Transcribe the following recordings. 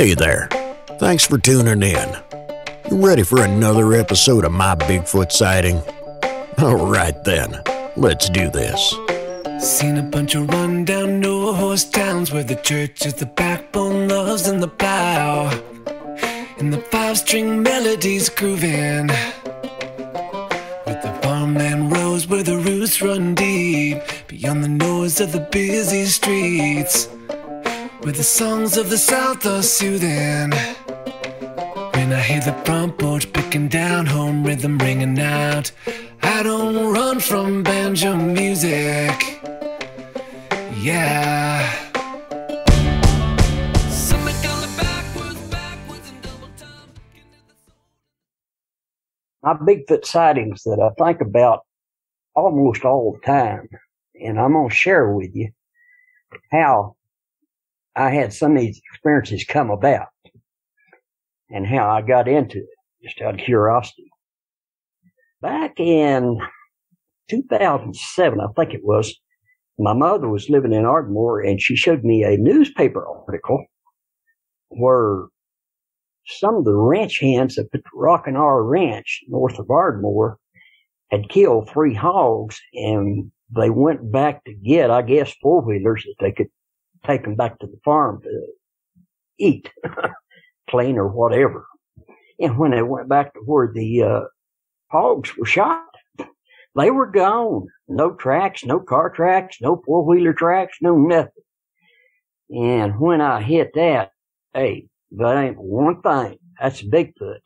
Hey there, thanks for tuning in. You ready for another episode of My Bigfoot Sighting? Alright then, let's do this. Seen a bunch of run-down, no-horse towns where the church is the backbone, love's in the plow, and the five-string melodies grooving, with the farmland rows where the roots run deep, beyond the noise of the busy streets, where the songs of the South are soothing. When I hear the front porch picking down, home rhythm ringing out, I don't run from banjo music. Yeah. My Bigfoot sightings that I think about almost all the time, and I'm going to share with you how I had some of these experiences come about and how I got into it, just out of curiosity. Back in 2007, I think it was, my mother was living in Ardmore, and she showed me a newspaper article where some of the ranch hands up at the Rockin' R Ranch north of Ardmore had killed 3 hogs, and they went back to get, I guess, 4-wheelers that they could take them back to the farm to eat, clean or whatever. And when they went back to where the hogs were shot, they were gone. No tracks, no car tracks, no 4-wheeler tracks, no nothing. And when I hit that, hey, that ain't one thing. That's Bigfoot.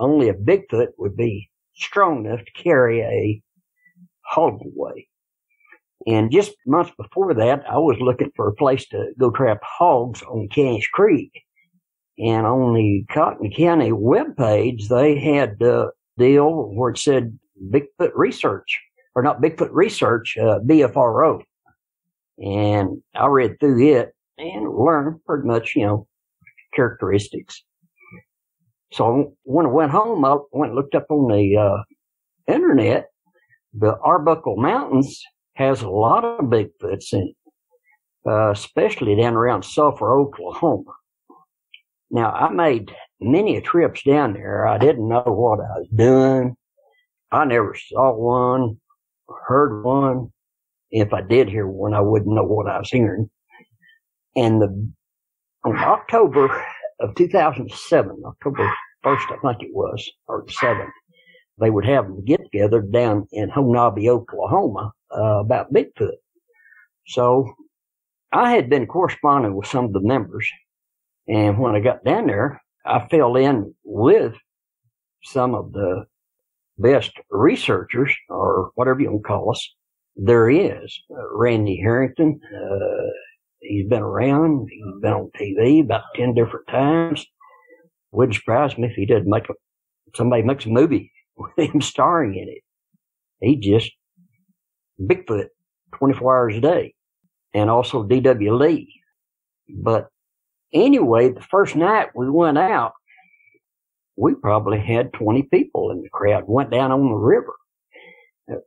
Only a Bigfoot would be strong enough to carry a hog away. And just months before that, I was looking for a place to go trap hogs on Cash Creek. And on the Cotton County webpage, they had deal where it said Bigfoot Research, or not Bigfoot Research, BFRO. And I read through it and learned pretty much, you know, characteristics. So when I went home, I went and looked up on the internet. The Arbuckle Mountains has a lot of Bigfoots in it, especially down around Sulphur, Oklahoma. Now, I made many trips down there. I didn't know what I was doing. I never saw one, heard one. If I did hear one, I wouldn't know what I was hearing. And on October of 2007, October 1st, I think it was, or 7th, they would have them get together down in Honobby, Oklahoma, about Bigfoot. So I had been corresponding with some of the members. And when I got down there, I fell in with some of the best researchers, or whatever you want to call us, there is. Randy Harrington, he's been around, he's been on TV about 10 different times. Wouldn't surprise me if he did make somebody makes a movie with him starring in it. He just, Bigfoot, 24 hours a day. And also D.W. Lee. But anyway, the first night we went out, we probably had 20 people in the crowd, went down on the river.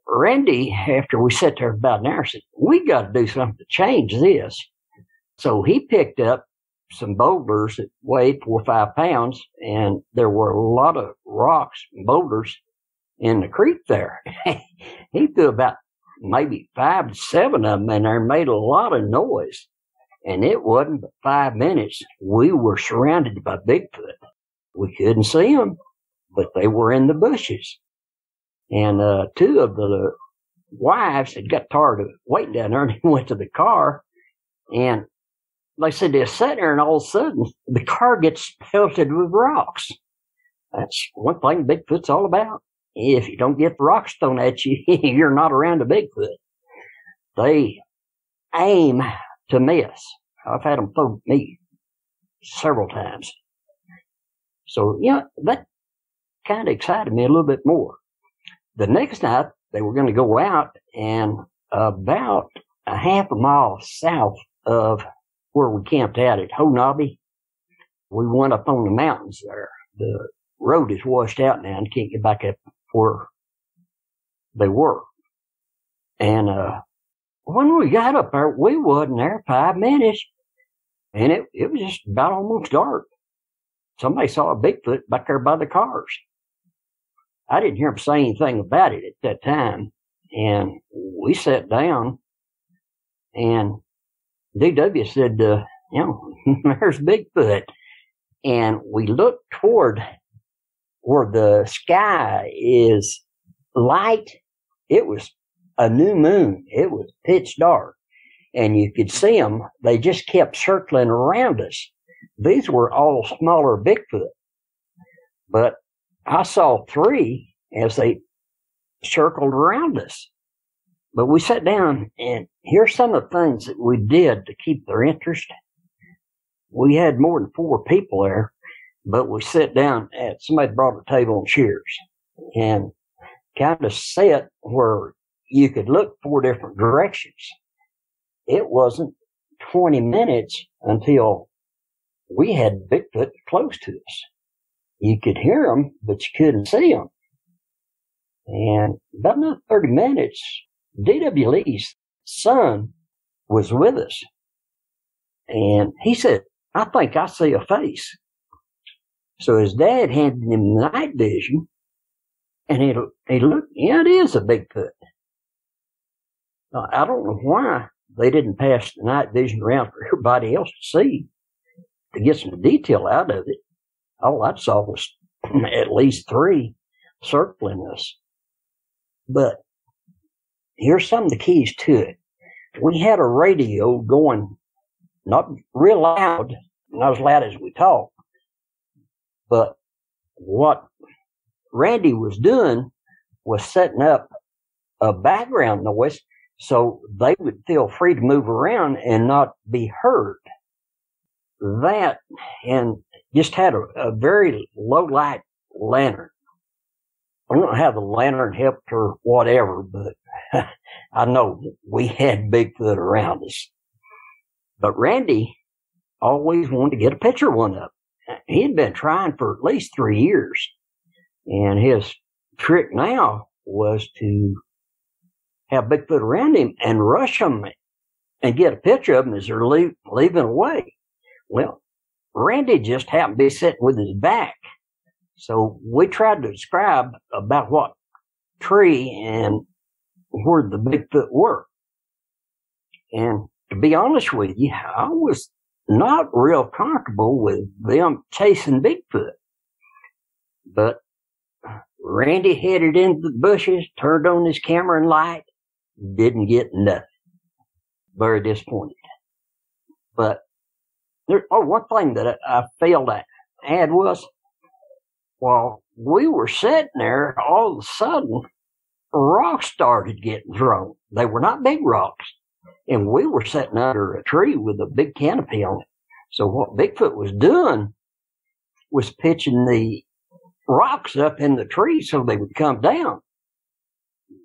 Randy, after we sat there about an hour, said, we got to do something to change this. So he picked up some boulders that weighed 4 or 5 pounds, and there were a lot of rocks and boulders in the creek there. He threw about maybe 5 to 7 of them in there and made a lot of noise. And it wasn't but 5 minutes. We were surrounded by Bigfoot. We couldn't see them, but they were in the bushes. And 2 of the wives had got tired of waiting down there, and they went to the car. And they said they sat there, and all of a sudden, the car gets pelted with rocks. That's one thing Bigfoot's all about. If you don't get the rocks thrown at you, you're not around a Bigfoot. They aim to miss. I've had them poke me several times. So, you know, that kind of excited me a little bit more. The next night, they were going to go out, and about a half a mile south of where we camped out at Honobby, we went up on the mountains there. The road is washed out now and can't get back up where they were. And when we got up there, we wasn't there 5 minutes. And it was just about almost dark. Somebody saw a Bigfoot back there by the cars. I didn't hear him say anything about it at that time. And we sat down, and D.W. said, there's Bigfoot. And we looked toward where the sky is light. It was a new moon. It was pitch dark. And you could see them. They just kept circling around us. These were all smaller Bigfoot. But I saw three as they circled around us. But we sat down, and here's some of the things that we did to keep their interest. We had more than four people there, but we sat down at somebody brought a table and chairs and kind of sat where you could look four different directions. It wasn't 20 minutes until we had Bigfoot close to us. You could hear them, but you couldn't see them. And about another 30 minutes, D.W. Lee's son was with us. And he said, I think I see a face. So his dad handed him the night vision, and he looked, yeah, it is a Bigfoot. Now, I don't know why they didn't pass the night vision around for everybody else to see, to get some detail out of it. All I saw was at least three circling us. But here's some of the keys to it. We had a radio going, not real loud, not as loud as we talked, but what Randy was doing was setting up a background noise so they would feel free to move around and not be heard. That, and just had a very low light lantern. I don't know how the lantern helped or whatever, but I know we had Bigfoot around us. But Randy always wanted to get a picture of one up. He'd been trying for at least 3 years. And his trick now was to have Bigfoot around him and rush them and get a picture of them as they're leaving away. Well, Randy just happened to be sitting with his back. So we tried to describe about what tree and where the Bigfoot were. And to be honest with you, I was not real comfortable with them chasing Bigfoot. But Randy headed into the bushes, turned on his camera and light, didn't get nothing. Very disappointed. But one thing that I failed to add was, while we were sitting there, all of a sudden, rocks started getting thrown. They were not big rocks. And we were sitting under a tree with a big canopy on it. So what Bigfoot was doing was pitching the rocks up in the tree so they would come down.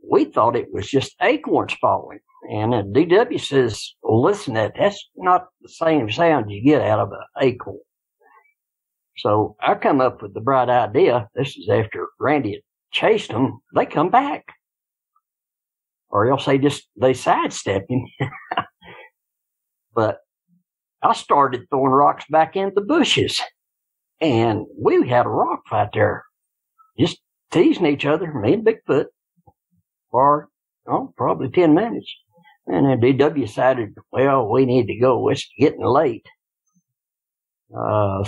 We thought it was just acorns falling. And D.W. says, listen, that's not the same sound you get out of an acorn. So I come up with the bright idea. This is after Randy had chased them. They come back. Or else they sidestepped him. But I started throwing rocks back into the bushes. And we had a rock fight there. Just teasing each other, me and Bigfoot, for probably 10 minutes. And then D.W. decided, well, we need to go. It's getting late.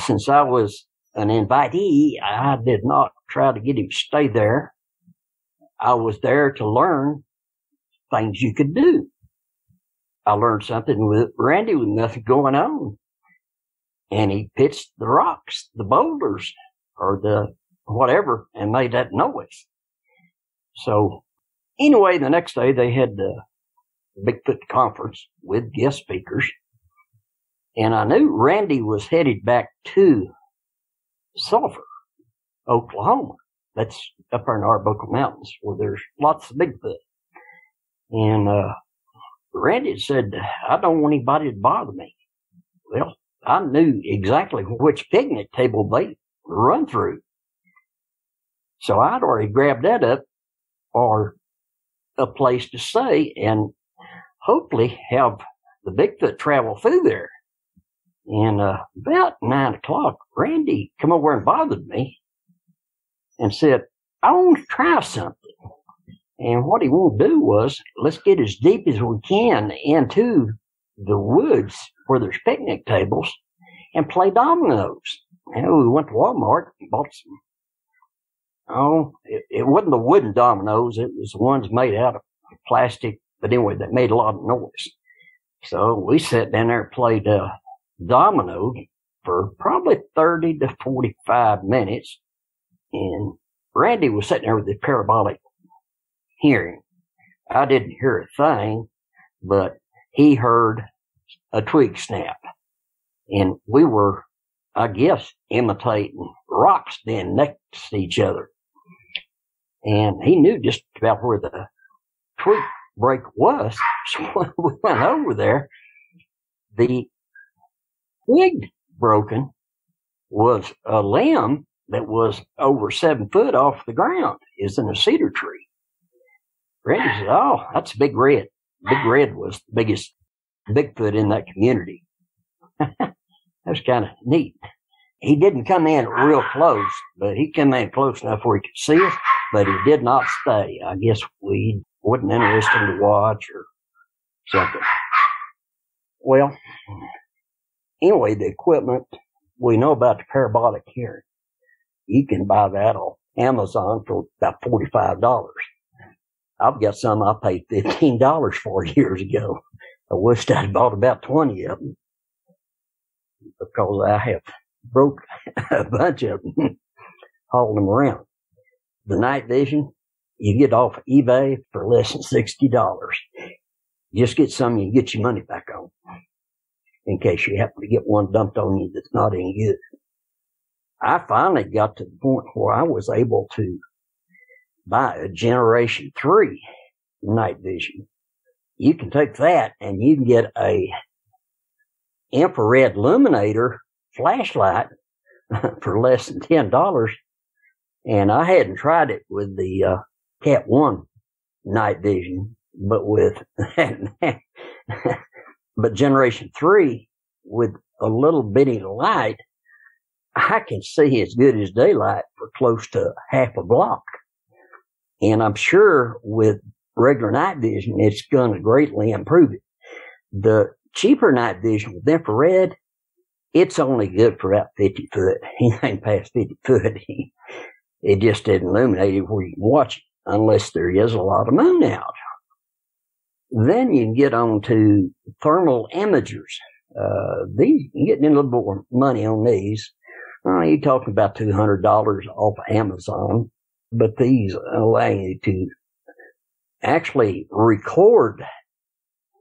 Since I was an invitee, I did not try to get him to stay there. I was there to learn things you could do. I learned something with Randy with nothing going on. And he pitched the rocks, the boulders, or the whatever, and made that noise. So anyway, the next day they had the Bigfoot conference with guest speakers. And I knew Randy was headed back to Sulphur, Oklahoma. That's up there in the Arbuckle Mountains where there's lots of Bigfoot. And Randy said, I don't want anybody to bother me. Well, I knew exactly which picnic table they run through. So I'd already grabbed that up or a place to stay and hopefully have the Bigfoot travel through there. And about 9 o'clock, Randy come over and bothered me and said, I want to try something. And what he wanted to do was, let's get as deep as we can into the woods where there's picnic tables and play dominoes. You know, we went to Walmart and bought some. Oh, it wasn't the wooden dominoes. It was the ones made out of plastic. But anyway, that made a lot of noise. So we sat down there and played dominoes for probably 30 to 45 minutes. And Randy was sitting there with the parabolic hearing. I didn't hear a thing, but he heard a twig snap. And we were, I guess, imitating rocks then next to each other. And he knew just about where the twig break was. So when we went over there, the twig broken was a limb that was over 7 foot off the ground. It's in a cedar tree. Randy said, oh, that's Big Red. Big Red was the biggest Bigfoot in that community. That was kind of neat. He didn't come in real close, but he came in close enough where he could see us, but he did not stay. I guess we wasn't interested to watch or something. Well, anyway, the equipment, we know about the parabolic hearing. You can buy that on Amazon for about $45. I've got some I paid $15 for years ago. I wished I'd bought about 20 of them because I have broke a bunch of them, hauled them around. The night vision, you get off eBay for less than $60. Just get some, you get your money back on in case you happen to get one dumped on you that's not any good. I finally got to the point where I was able to buy a Generation 3 night vision. You can take that and you can get a infrared illuminator flashlight for less than $10. And I hadn't tried it with the Cat 1 night vision, but with but Generation 3 with a little bitty light, I can see as good as daylight for close to half a block. And I'm sure with regular night vision, it's going to greatly improve it. The cheaper night vision with infrared, it's only good for about 50 foot. Anything past 50 foot, it just isn't illuminated where you can watch it, unless there is a lot of moon out. Then you can get on to thermal imagers. These, you can get a little more money on these. You're talking about $200 off Amazon. But these allow you to actually record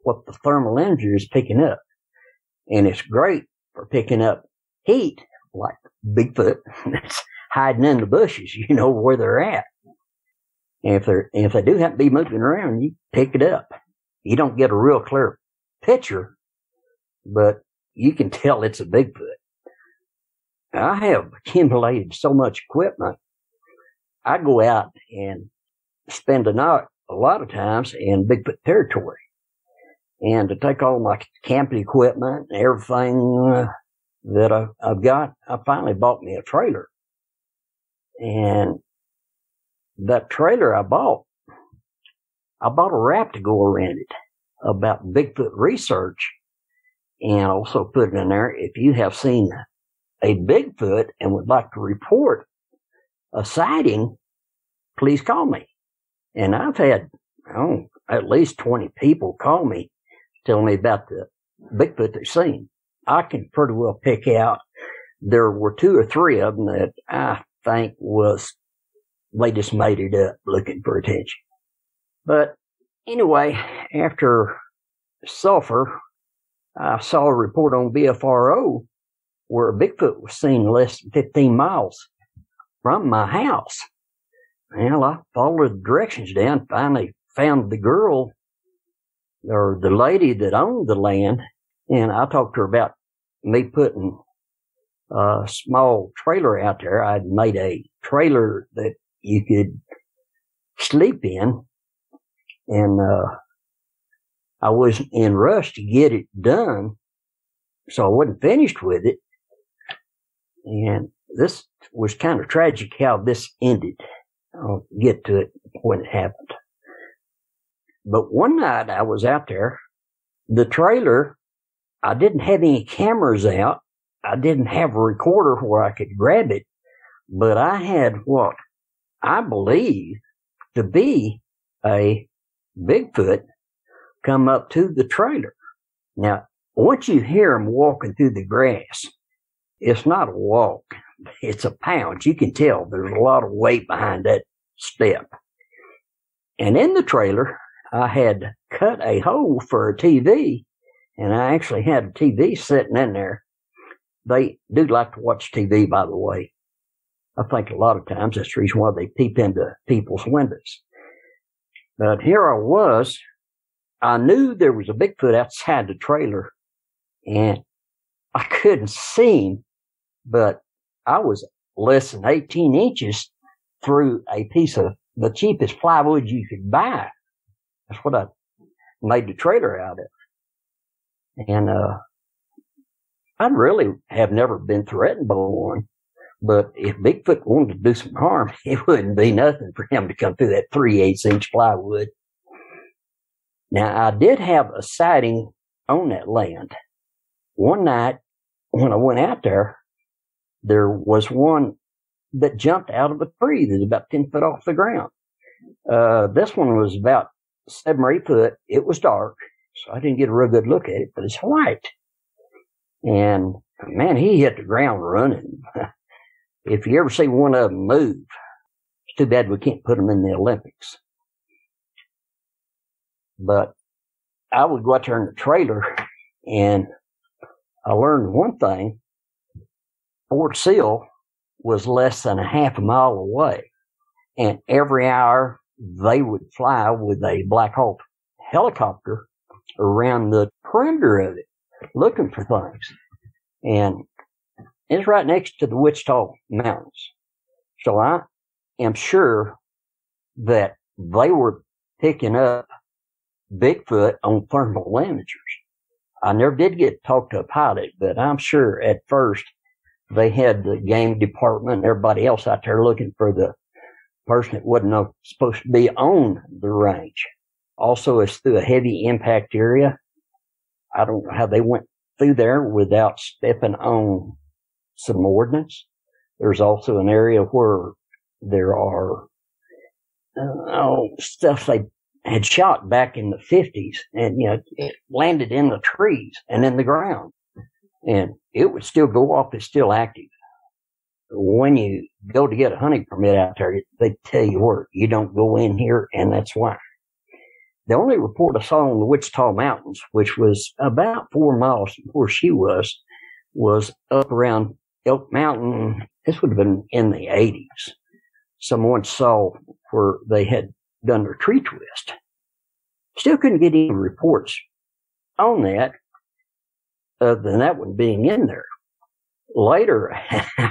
what the thermal imager is picking up. And it's great for picking up heat, like Bigfoot that's hiding in the bushes. You know where they're at. And if they do happen to be moving around, you pick it up. You don't get a real clear picture, but you can tell it's a Bigfoot. I have accumulated so much equipment. I go out and spend a night a lot of times in Bigfoot territory. And to take all my camping equipment and everything that I've got, I finally bought me a trailer. And that trailer I bought a wrap to go around it about Bigfoot research, and also put it in there. If you have seen a Bigfoot and would like to report a sighting, please call me. And I've had at least 20 people call me, telling me about the Bigfoot they've seen. I can pretty well pick out. There were 2 or 3 of them that I think they just made it up looking for attention. But anyway, after Sulphur, I saw a report on BFRO where a Bigfoot was seen less than 15 miles from my house. Well, I followed the directions down, finally found the girl or the lady that owned the land, and I talked to her about me putting a small trailer out there. I'd made a trailer that you could sleep in, and I was in rush to get it done so I wasn't finished with it. And this was kind of tragic how this ended. I'll get to it when it happened. But one night I was out there, the trailer, I didn't have any cameras out. I didn't have a recorder where I could grab it, but I had what I believe to be a Bigfoot come up to the trailer. Now, once you hear him walking through the grass, it's not a walk. It's a pounce. You can tell there's a lot of weight behind that step. And in the trailer, I had cut a hole for a TV, and I actually had a TV sitting in there. They do like to watch TV, by the way. I think a lot of times that's the reason why they peep into people's windows. But here I was. I knew there was a Bigfoot outside the trailer, and I couldn't see him, but I was less than 18 inches through a piece of the cheapest plywood you could buy. That's what I made the trailer out of. And I really have never been threatened by one, but if Bigfoot wanted to do some harm, it wouldn't be nothing for him to come through that 3/8-inch plywood. Now, I did have a sighting on that land. One night, when I went out there, there was one that jumped out of a tree that was about 10 feet off the ground. This one was about 7 or 8 foot. It was dark, so I didn't get a real good look at it, but it's white. And, man, he hit the ground running. If you ever see one of them move, it's too bad we can't put them in the Olympics. But I would go out there in the trailer, and I learned one thing. Fort Sill was less than a half a mile away, and every hour they would fly with a Black Hawk helicopter around the perimeter of it, looking for things. And it's right next to the Wichita Mountains. So I am sure that they were picking up Bigfoot on thermal imagers. I never did get to talk to a pilot, but I'm sure at first they had the game department and everybody else out there looking for the person that wasn't supposed to be on the range. Also, it's through a heavy impact area. I don't know how they went through there without stepping on some ordnance. There's also an area where there are stuff they had shot back in the 50s, and you know, it landed in the trees and in the ground, and it would still go off. It's still active. When you go to get a hunting permit out there, they tell you where you don't go in here, and that's why. The only report I saw on the Wichita Mountains, which was about 4 miles from where she was up around Elk Mountain. This would have been in the 80s. Someone saw where they had done their tree twist. Still couldn't get any reports on that, other than that one being in there. Later, I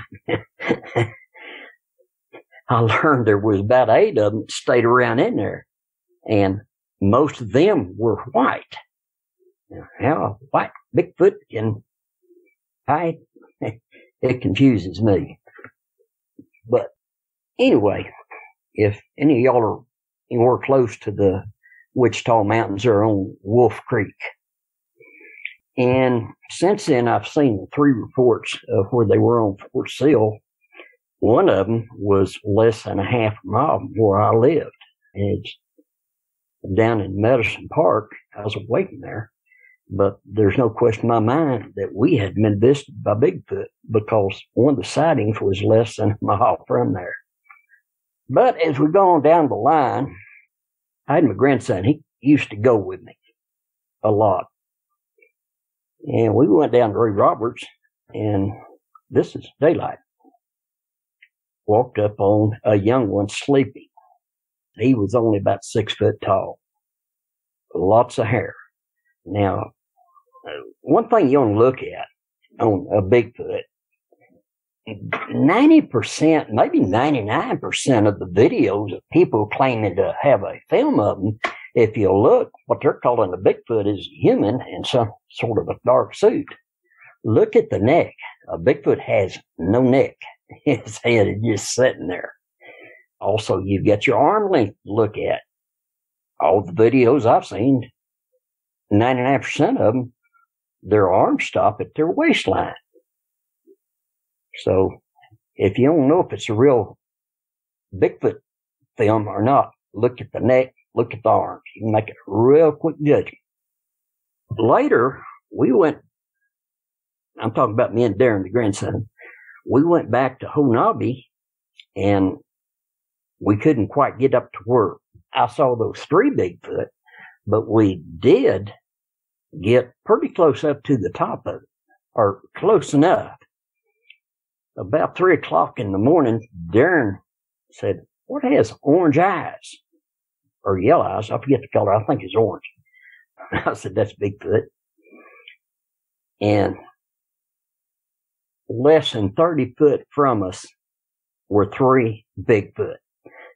learned there was about 8 of them that stayed around in there, and most of them were white. Now, how a white Bigfoot can hide, it confuses me. But anyway, if any of y'all are anywhere close to the Wichita Mountains, or on Wolf Creek. And since then, I've seen 3 reports of where they were on Fort Sill. One of them was less than a half mile from where I lived. And it's down in Medicine Park. I was waiting there, but there's no question in my mind that we had been visited by Bigfoot, because one of the sightings was less than a mile from there. But as we go on down the line, I had my grandson. He used to go with me a lot. And we went down to Ray Roberts, and this is daylight. Walked up on a young one sleeping. He was only about 6 foot tall. Lots of hair. Now, one thing you want to look at on a Bigfoot, 90%, maybe 99% of the videos of people claiming to have a film of them, if you look, what they're calling a Bigfoot is a human in some sort of a dark suit. Look at the neck. A Bigfoot has no neck. His head is just sitting there. Also, you've got your arm length to look at. All the videos I've seen, 99% of them, their arms stop at their waistline. So if you don't know if it's a real Bigfoot film or not, look at the neck, look at the arms. You can make a real quick judgment. Later, we went, I'm talking about me and Darren, the grandson, we went back to Honobby, and we couldn't quite get up to where I saw those three Bigfoot, but we did get pretty close up to the top of it, or close enough. About 3 o'clock in the morning, Darren said, "What has orange eyes or yellow eyes?" I forget the color. I think it's orange. I said, "That's Bigfoot." And less than 30 foot from us were three Bigfoot.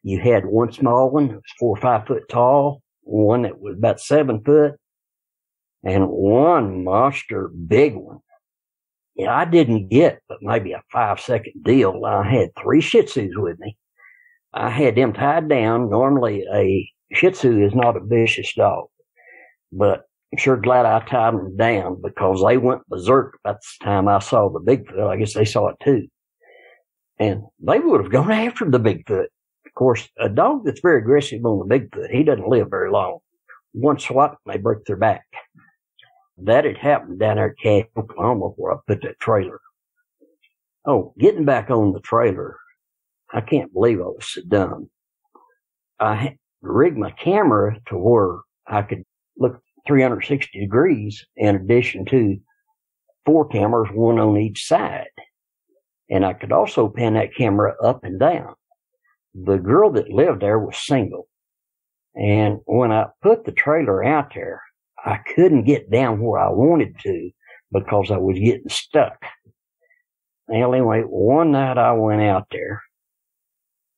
You had one small one that was 4 or 5 foot tall, one that was about 7 foot, and one monster big one. Yeah, I didn't get but maybe a 5-second deal. I had three Shih Tzus with me. I had them tied down. Normally a Shih Tzu is not a vicious dog, but I'm sure glad I tied them down because they went berserk by the time I saw the Bigfoot. I guess they saw it too. And they would have gone after the Bigfoot. Of course, a dog that's very aggressive on the Bigfoot, he doesn't live very long. One swat and they break their back. That had happened down there at Cash, Oklahoma, where I put that trailer. Oh, getting back on the trailer, I can't believe I was so dumb. I rigged my camera to where I could look 360 degrees in addition to 4 cameras, one on each side. And I could also pan that camera up and down. The girl that lived there was single. And when I put the trailer out there, I couldn't get down where I wanted to because I was getting stuck. Well, anyway, one night I went out there,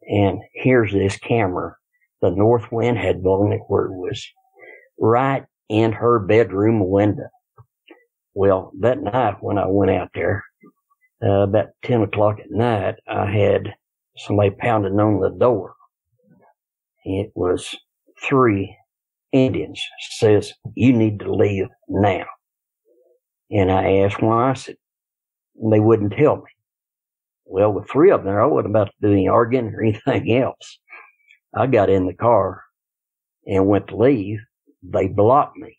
and here's this camera. The north wind had blown it where it was right in her bedroom window. Well, that night when I went out there, about 10 o'clock at night, I had somebody pounding on the door. It was three Indians. Says, "You need to leave now." And I asked why. I said, they wouldn't tell me. Well, with three of them there, I wasn't about to do any arguing or anything else. I got in the car and went to leave. They blocked me.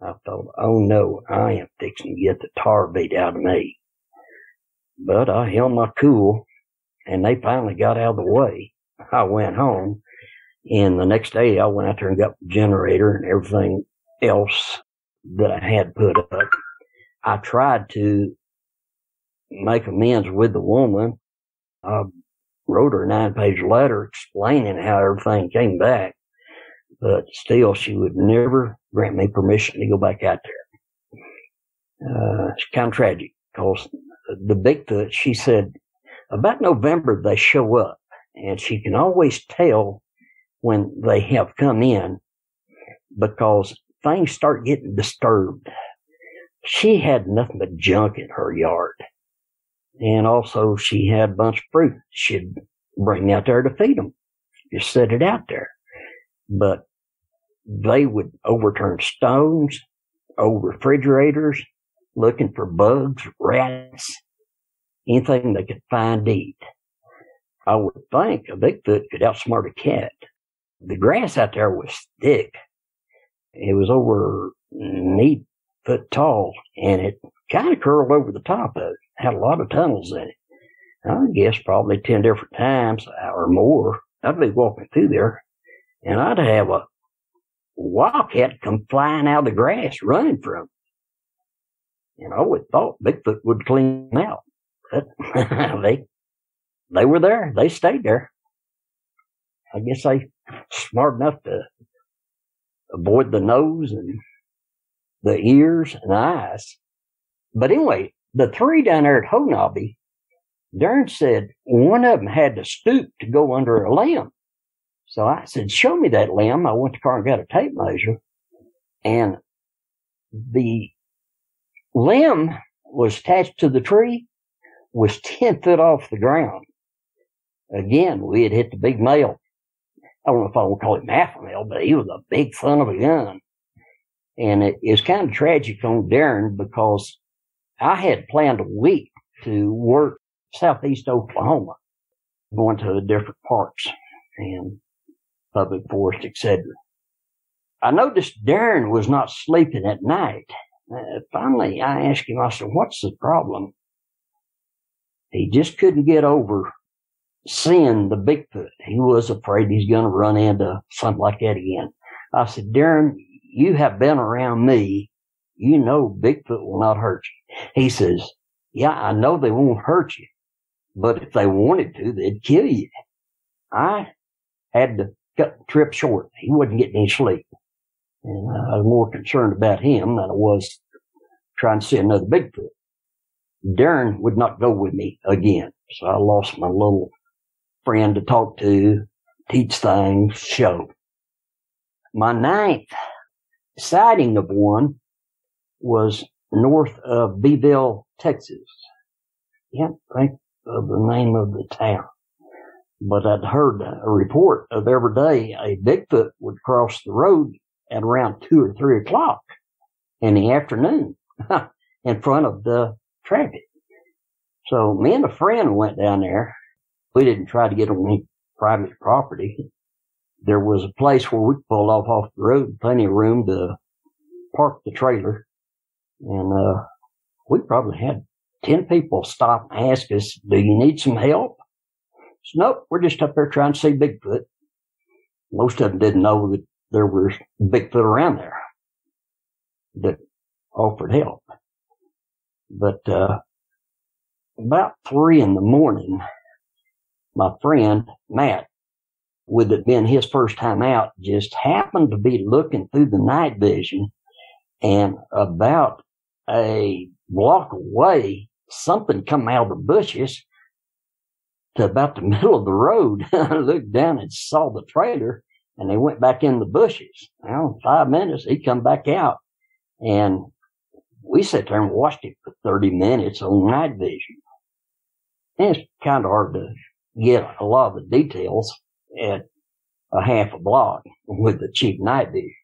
I thought, oh no, I am fixing to get the tar beat out of me. But I held my cool, and they finally got out of the way. I went home. And the next day, I went out there and got the generator and everything else that I had put up. I tried to make amends with the woman. I wrote her a 9-page letter explaining how everything came back. But still, she would never grant me permission to go back out there. It's kind of tragic because the Bigfoot, she said, about November, they show up. And she can always tell when they have come in, because things start getting disturbed. She had nothing but junk in her yard. And also she had a bunch of fruit she'd bring out there to feed them. Just set it out there. But they would overturn stones, old refrigerators, looking for bugs, rats, anything they could find to eat. I would think a Bigfoot could outsmart a cat. The grass out there was thick. It was over 8 foot tall, and it kind of curled over the top of it. Had a lot of tunnels in it. I guess probably 10 different times or more, I'd be walking through there, and I'd have a wildcat come flying out of the grass running from it. And I would thought Bigfoot would clean them out. But they were there. They stayed there. I guess they smart enough to avoid the nose and the ears and eyes. But anyway, the three down there at Honobby, Darren said one of them had to stoop to go under a limb. So I said, "Show me that limb." I went to the car and got a tape measure. And the limb was attached to the tree was 10 foot off the ground. Again, we had hit the big male. I don't know if I would call him half a male, but he was a big son of a gun. And it's kind of tragic on Darren because I had planned a week to work southeast Oklahoma, going to different parks and public forest, etc. I noticed Darren was not sleeping at night. Finally, I asked him, I said, what's the problem? He just couldn't get over seeing the Bigfoot. He was afraid he's going to run into something like that again. I said, Darren, you have been around me. You know Bigfoot will not hurt you. He says, yeah, I know they won't hurt you, but if they wanted to, they'd kill you. I had to cut the trip short. He wasn't getting any sleep. And I was more concerned about him than I was trying to see another Bigfoot. Darren would not go with me again. So I lost my little friend to talk to, teach things, show. My ninth sighting of one was north of Beeville, Texas. I can't think of the name of the town. But I'd heard a report of every day a Bigfoot would cross the road at around 2 or 3 o'clock in the afternoon in front of the traffic. So me and a friend went down there. We didn't try to get on any private property. There was a place where we pulled off the road, plenty of room to park the trailer. And we probably had 10 people stop and ask us, do you need some help? So, nope, we're just up there trying to see Bigfoot. Most of them didn't know that there was Bigfoot around there that offered help. But about 3 in the morning, my friend, Matt, with it being his first time out, just happened to be looking through the night vision, and about a block away, something come out of the bushes to about the middle of the road. I looked down and saw the trailer, and they went back in the bushes. Well, 5 minutes, he come back out, and we sat there and watched it for 30 minutes on night vision. And it's kind of hard to get a lot of the details at a half a block with the cheap night vision.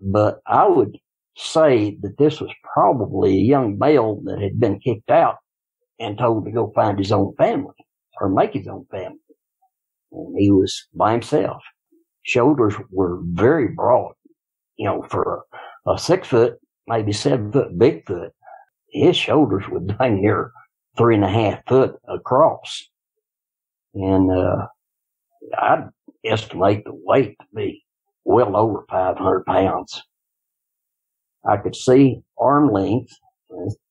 But I would say that this was probably a young male that had been kicked out and told to go find his own family or make his own family. And he was by himself. Shoulders were very broad, you know, for a 6 foot, maybe 7 foot Bigfoot. His shoulders were dang near 3.5 foot across. And I'd estimate the weight to be well over 500 pounds. I could see arm length,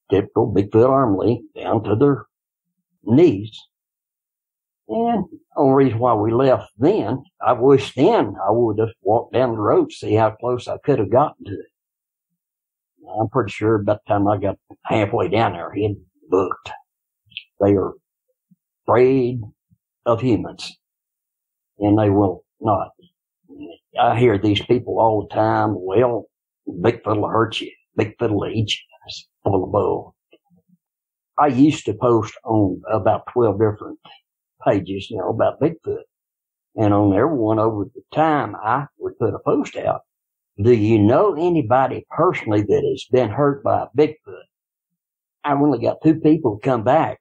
typical Bigfoot arm length, down to their knees. And the only reason why we left then, I wish then I would have walked down the road to see how close I could have gotten to it. I'm pretty sure by the time I got halfway down there, he had booked. They are afraid of humans, and they will not. I hear these people all the time, well, Bigfoot will hurt you. Bigfoot will eat you. It's full of bull. I used to post on about 12 different pages, you know, about Bigfoot. And on every one over the time, I would put a post out. Do you know anybody personally that has been hurt by a Bigfoot? I only got 2 people come back,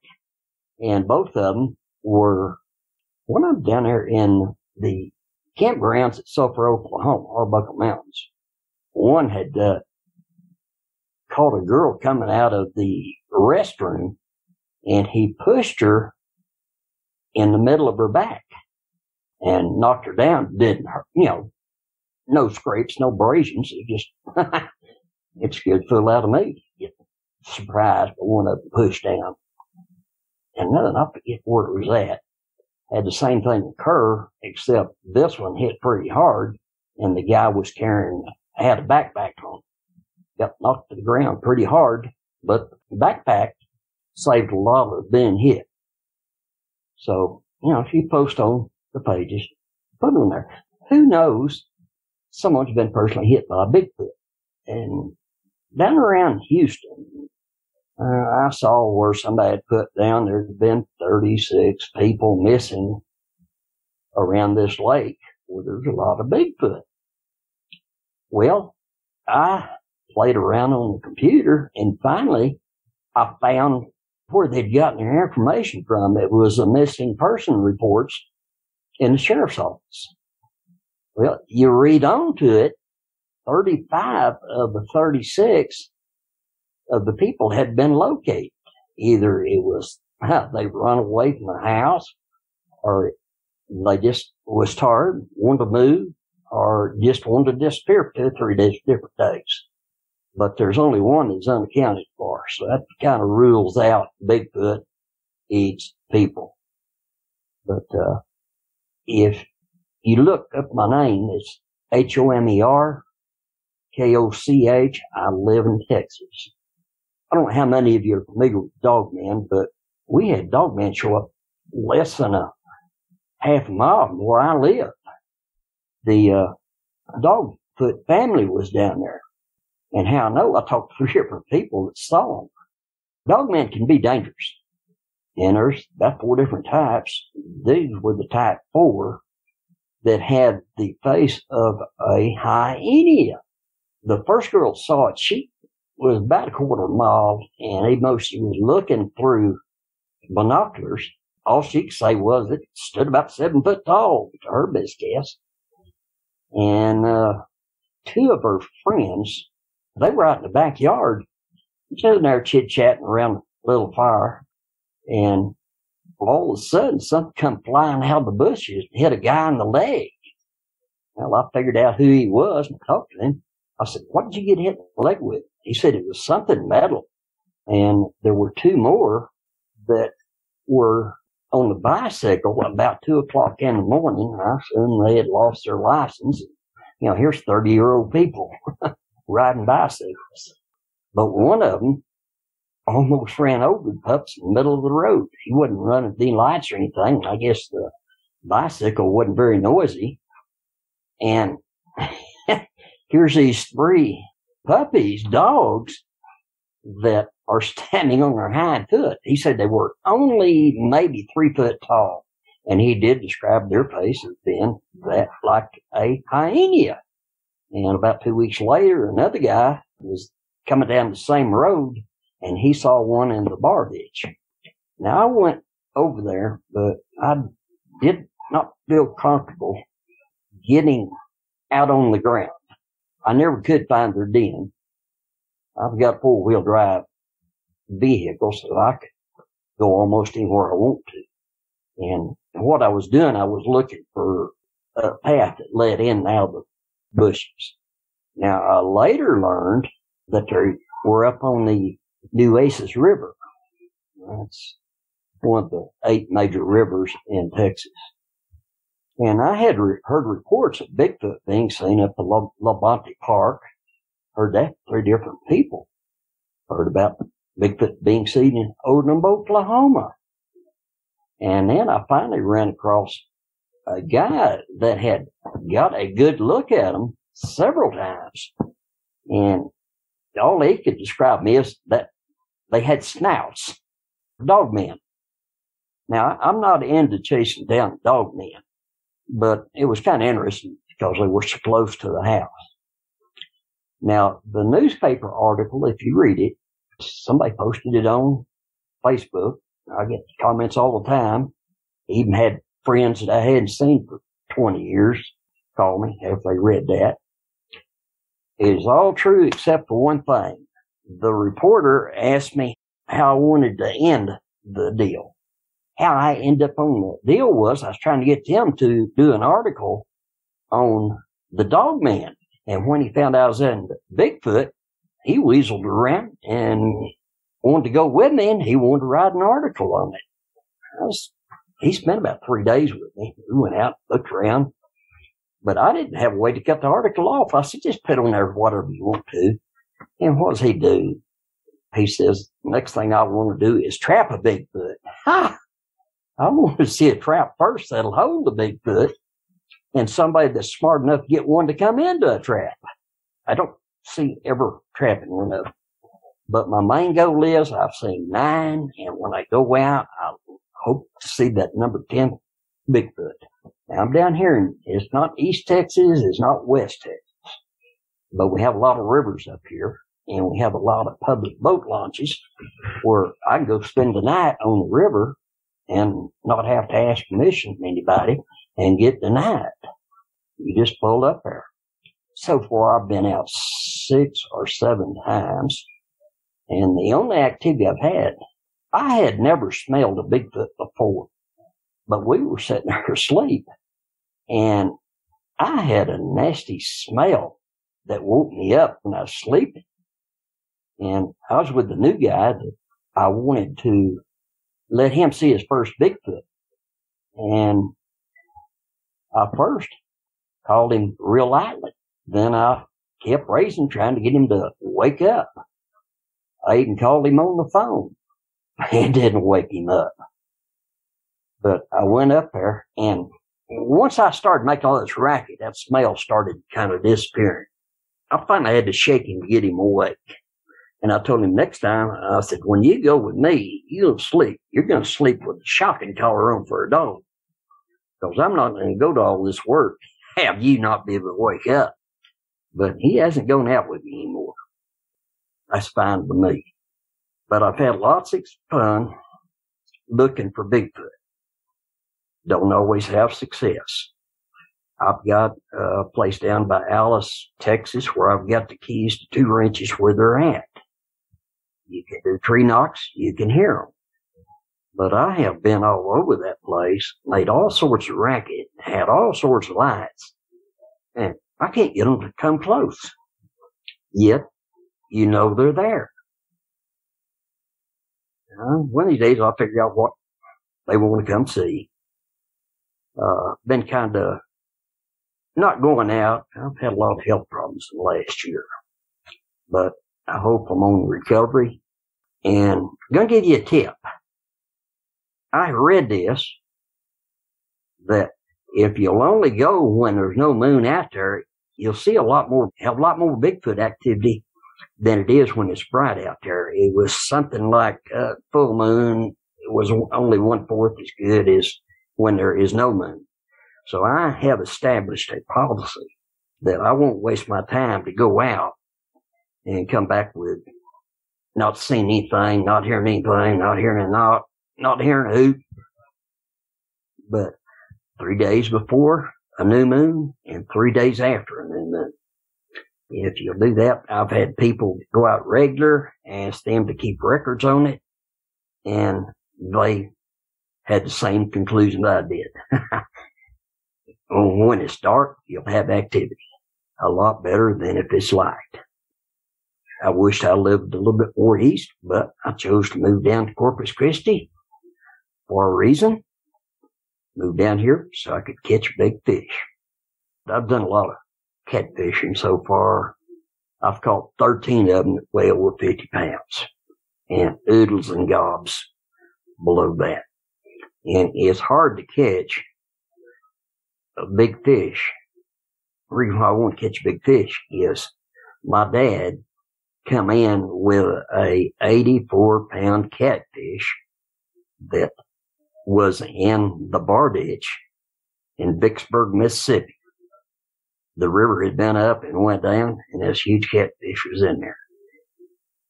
and both of them were, one of them down there in the campgrounds at Sulphur, Oklahoma, Arbuckle Mountains. One had caught a girl coming out of the restroom, and he pushed her in the middle of her back and knocked her down. Didn't hurt, you know, no scrapes, no abrasions. It just, it scared the fool out of me. Get surprised by one of them pushed down. And nothing, I forget where it was at. Had the same thing occur, except this one hit pretty hard, and the guy was carrying, had a backpack on. Got knocked to the ground pretty hard, but the backpack saved a lot of being hit. So, you know, if you post on the pages, put them there. Who knows? Someone's been personally hit by a Bigfoot. And down around Houston, I saw where somebody had put down there had been 36 people missing around this lake where there's a lot of Bigfoot. Well, I played around on the computer, and finally I found where they'd gotten their information from. It was the missing person reports in the sheriff's office. Well, you read on to it, 35 of the 36 of the people had been located. Either it was they run away from the house, or they just was tired, wanted to move, or just wanted to disappear for 2 or 3 days, different days. But there's only one that's unaccounted for, so that kind of rules out Bigfoot eats people. But if you look up my name, it's Homerkoch. I live in Texas. I don't know how many of you are familiar with Dogman, but we had Dogman show up less than a half a mile from where I live. The Dogfoot family was down there. And how I know, I talked to 3 different people that saw them. Dogman can be dangerous. And there's about 4 different types. These were the type 4 that had the face of a hyena. The first girl saw it. She was about a 1/4 mile, and even though she was looking through binoculars, all she could say was it stood about 7 foot tall, to her best guess. And 2 of her friends, they were out in the backyard, sitting there chit-chatting around a little fire, and all of a sudden something come flying out of the bushes and hit a guy in the leg. Well, I figured out who he was and talked to him. I said, "What did you get hit in the leg with?" He said it was something metal. And there were 2 more that were on the bicycle about 2 o'clock in the morning. I assume they had lost their license. You know, here's 30-year-old people riding bicycles. But one of them almost ran over the pups in the middle of the road. He wasn't running any lights or anything. I guess the bicycle wasn't very noisy. And here's these 3 puppies, dogs, that are standing on their hind foot. He said they were only maybe 3 foot tall. And he did describe their face as being that like a hyena. And about 2 weeks later, another guy was coming down the same road, and he saw one in the bar ditch. Now, I went over there, but I did not feel comfortable getting out on the ground. I never could find their den. I've got a 4-wheel drive vehicle, so I could go almost anywhere I want to. And what I was doing, I was looking for a path that led in and out of the bushes. Now, I later learned that they were up on the Nueces River. That's one of the 8 major rivers in Texas. And I had heard reports of Bigfoot being seen up at La Bonte Park. Heard that from 3 different people. Heard about Bigfoot being seen in Odum, Oklahoma. And then I finally ran across a guy that had got a good look at him several times. And all he could describe me is that they had snouts, dog men. Now, I'm not into chasing down dog men, but it was kind of interesting because they were so close to the house. Now, the newspaper article, if you read it, somebody posted it on Facebook. I get comments all the time. Even had friends that I hadn't seen for 20 years call me after they read that. It is all true except for one thing. The reporter asked me how I wanted to end the deal. How I ended up on the deal was I was trying to get them to do an article on the dog man. And when he found out I was in Bigfoot, he weaseled around and wanted to go with me, and he wanted to write an article on it. He spent about 3 days with me. We went out, looked around. But I didn't have a way to cut the article off. I said, just put on there whatever you want to. And what does he do? He says, next thing I want to do is trap a Bigfoot. Ha! I want to see a trap first that'll hold the Bigfoot and somebody that's smart enough to get one to come into a trap. I don't see ever trapping one of them. But my main goal is I've seen 9, and when I go out, I hope to see that number 10 Bigfoot. Now, I'm down here, and it's not East Texas, it's not West Texas, but we have a lot of rivers up here, and we have a lot of public boat launches where I can go spend the night on the river and not have to ask permission from anybody and get the night. You just pull up there. So far, I've been out 6 or 7 times, and the only activity I've had, I had never smelled a Bigfoot before, but we were sitting there asleep, and I had a nasty smell that woke me up when I was sleeping. And I was with the new guy that I wanted to let him see his first Bigfoot. And I first called him real lightly. Then I kept raising, trying to get him to wake up. I even called him on the phone. It didn't wake him up. But I went up there, and once I started making all this racket, that smell started kind of disappearing. I finally had to shake him to get him awake. And I told him next time, I said, when you go with me, you'll sleep. You're going to sleep with the shocking collar on for a dog. Because I'm not going to go to all this work, have you not be able to wake up. But he hasn't gone out with me anymore. That's fine with me. But I've had lots of fun looking for Bigfoot. Don't always have success. I've got a place down by Alice, Texas, where I've got the keys to 2 ranches where they're at. You can do tree knocks, you can hear them. But I have been all over that place, made all sorts of racket, had all sorts of lights, and I can't get them to come close. Yet, you know they're there. One of these days I'll figure out what they want to come see. Been kind of not going out. I've had a lot of health problems in the last year, but I hope I'm on recovery. And I'm going to give you a tip. I read this, that if you'll only go when there's no moon out there, you'll see a lot more Bigfoot activity than it is when it's bright out there. It was something like full moon. It was only 1/4 as good as when there is no moon. So I have established a policy that I won't waste my time to go out and come back with not seeing anything, not hearing anything, not hearing a hoot. But 3 days before a new moon and 3 days after a new moon. If you'll do that, I've had people go out regular, ask them to keep records on it, and they had the same conclusion that I did. When it's dark, you'll have activity. A lot better than if it's light. I wished I lived a little bit more east, but I chose to move down to Corpus Christi for a reason. Moved down here so I could catch big fish. I've done a lot of catfishing so far. I've caught 13 of them that weigh over 50 pounds. And oodles and gobs below that. And it's hard to catch a big fish. The reason why I want to catch a big fish is my dad come in with a 84-pound catfish that was in the bar ditch in Vicksburg, Mississippi. The river had been up and went down, and this huge catfish was in there.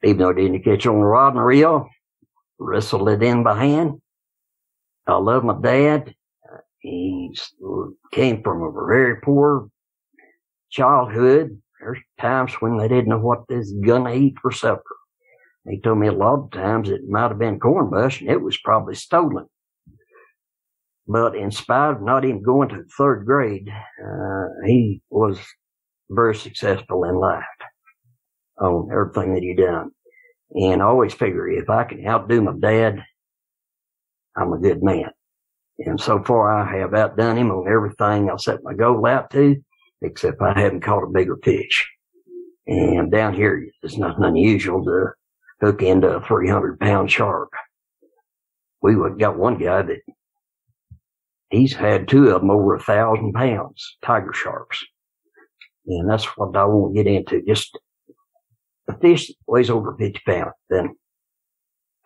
Even though it didn't catch on the rod and reel, wrestled it in by hand. I love my dad. He came from a very poor childhood. There's times when they didn't know what they was going to eat for supper. They told me a lot of times it might have been corn mush, and it was probably stolen. But in spite of not even going to 3rd grade, he was very successful in life on everything that he done. And I always figure if I can outdo my dad, I'm a good man. And so far, I have outdone him on everything I set my goal out to, except I haven't caught a bigger fish. And down here, it's nothing unusual to hook into a 300-pound shark. We got one guy that he's had 2 of them over 1,000 pounds, tiger sharks. And that's what I won't get into. Just The fish weighs over 50 pounds. Then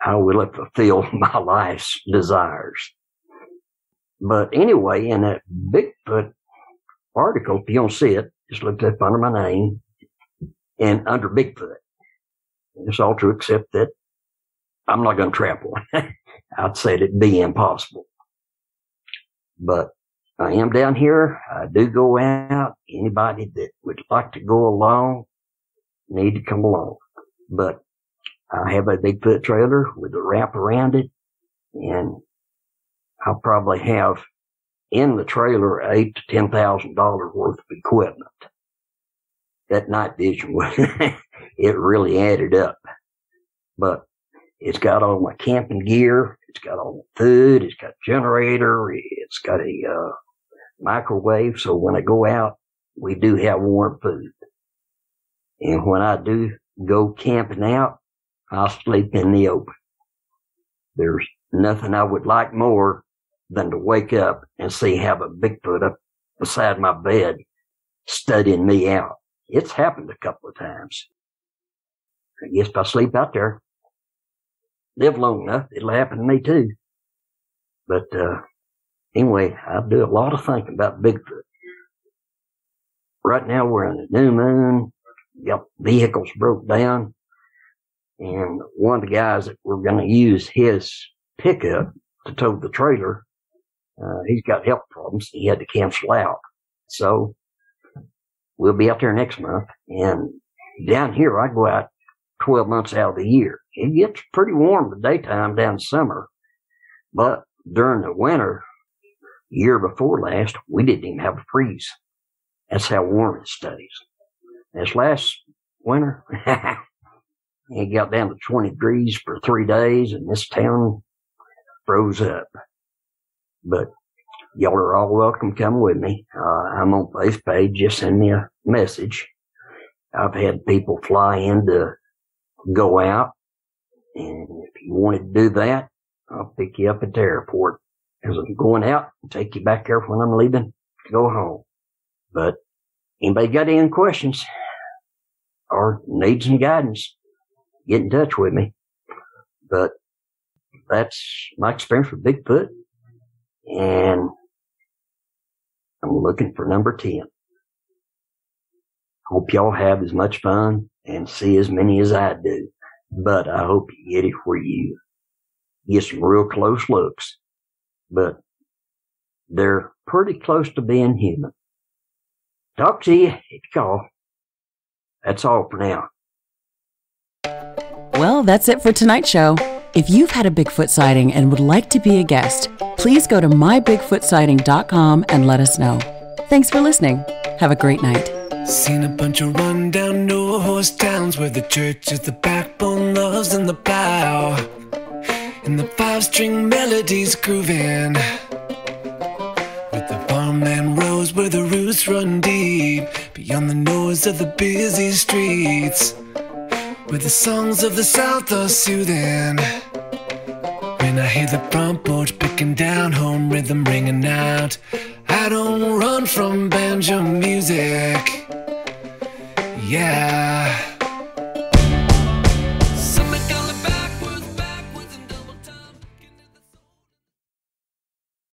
I will fulfill my life's desires. But anyway, in that Bigfoot article, if you don't see it, just look up under my name and under Bigfoot. It's all true except that I'm not going to trap one. I'd say it'd be impossible. But I am down here. I do go out. Anybody that would like to go along need to come along. But I have a Bigfoot trailer with a wrap around it, and I'll probably have in the trailer $8,000 to $10,000 worth of equipment. That night vision was it really added up. But it's got all my camping gear, it's got all my food, it's got a generator, it's got a microwave, so when I go out we do have warm food. And when I do go camping out, I'll sleep in the open. There's nothing I would like more than to wake up and see have a Bigfoot up beside my bed studying me out. It's happened a couple of times. I guess if I sleep out there, live long enough, it'll happen to me too. But anyway, I do a lot of thinking about Bigfoot. Right now we're in the new moon. Yep, vehicles broke down. And one of the guys that we're going to use his pickup to tow the trailer, he's got health problems. He had to cancel out. So we'll be out there next month. And down here, I go out 12 months out of the year. It gets pretty warm in the daytime down summer. But during the winter, year before last, we didn't even have a freeze. That's how warm it stays. This last winter, it got down to 20 degrees for 3 days, and this town froze up. But y'all are all welcome to come with me. I'm on Face Page. Just send me a message. I've had people fly in to go out, and if you wanted to do that, I'll pick you up at the airport because I'm going out and take you back there when I'm leaving to go home. But anybody got any questions or need some guidance, get in touch with me. But that's my experience with Bigfoot, and I'm looking for number 10. Hope y'all have as much fun and see as many as I do. But I hope you get it where you get some real close looks. But they're pretty close to being human. Talk to you if you call. That's all for now. Well, that's it for tonight's show. If you've had a Bigfoot sighting and would like to be a guest, please go to mybigfootsighting.com and let us know. Thanks for listening. Have a great night. Seen a bunch of run-down, no-horse towns where the church is the backbone, love's in the plow, and the five-string melodies grooving, with the farmland rows where the roots run deep, beyond the noise of the busy streets, where the songs of the South are soothing. When I hear the front porch picking down, home rhythm ringing out, I don't run from banjo music. Yeah.